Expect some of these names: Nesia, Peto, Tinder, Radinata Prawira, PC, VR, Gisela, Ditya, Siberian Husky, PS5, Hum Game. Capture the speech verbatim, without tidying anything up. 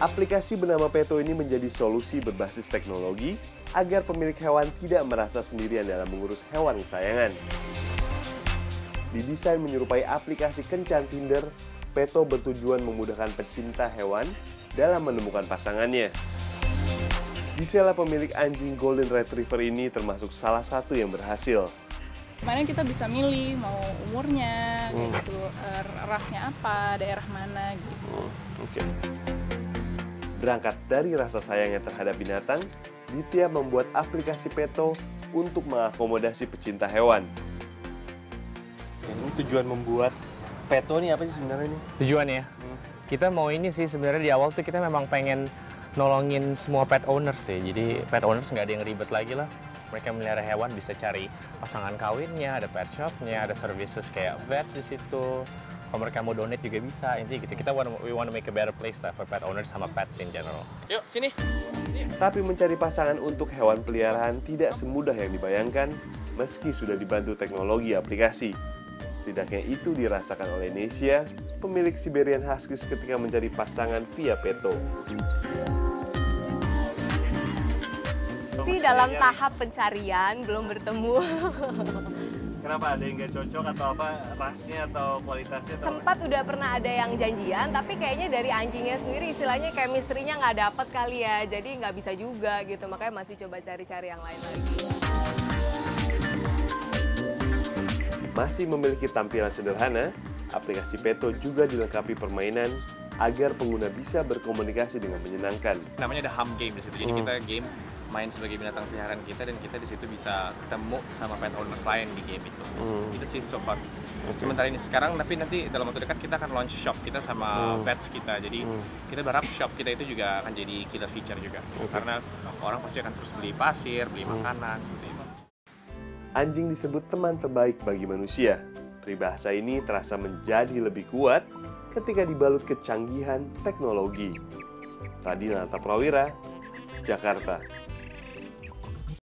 Aplikasi bernama Peto ini menjadi solusi berbasis teknologi agar pemilik hewan tidak merasa sendirian dalam mengurus hewan kesayangan. Didesain menyerupai aplikasi kencan Tinder, Peto bertujuan memudahkan pecinta hewan dalam menemukan pasangannya. Gisela, pemilik anjing Golden Retriever ini, termasuk salah satu yang berhasil. Kemarin kita bisa milih mau umurnya, hmm. gitu, rasnya apa, daerah mana, gitu. Hmm, Oke. Okay. Berangkat dari rasa sayangnya terhadap binatang, Ditya membuat aplikasi Peto untuk mengakomodasi pecinta hewan. Ini tujuan membuat Peto ini apa sih sebenarnya ini? Tujuannya? Hmm. Kita mau ini sih sebenarnya di awal tuh kita memang pengen nolongin semua pet owners sih. Jadi pet owners nggak ada yang ribet lagi lah. Mereka melihara hewan bisa cari pasangan kawinnya, ada pet shopnya, ada services kayak vets di situ. Kalau mereka mau donate juga bisa, intinya gitu. Kita wanna, we want to make a better place lah for pet owners sama pets in general. Yuk, sini. Tapi mencari pasangan untuk hewan peliharaan tidak semudah yang dibayangkan, meski sudah dibantu teknologi aplikasi. Setidaknya itu dirasakan oleh Nesia, pemilik Siberian Husky, ketika mencari pasangan via Peto. Masih dalam tahap pencarian, belum bertemu. Kenapa? Ada yang nggak cocok atau apa, rasnya atau kualitasnya? Atau sempat apa? Udah pernah ada yang janjian, tapi kayaknya dari anjingnya sendiri istilahnya chemistry-nya nggak dapet kali ya. Jadi nggak bisa juga gitu, makanya masih coba cari-cari yang lain lagi. Masih memiliki tampilan sederhana, aplikasi Peto juga dilengkapi permainan agar pengguna bisa berkomunikasi dengan menyenangkan. Namanya ada Hum Game di situ, jadi hmm. kita game main sebagai binatang peliharaan kita, dan kita di situ bisa ketemu sama pet owners lain di game itu. Mm. Itu sih so far. Okay. Sementara ini sekarang, tapi nanti dalam waktu dekat kita akan launch shop kita sama mm. pets kita. Jadi mm. kita berharap shop kita itu juga akan jadi killer feature juga. Okay. Karena orang pasti akan terus beli pasir, beli mm. makanan, seperti itu. Anjing disebut teman terbaik bagi manusia. Peribahasa ini terasa menjadi lebih kuat ketika dibalut kecanggihan teknologi. Radinata Prawira, Jakarta.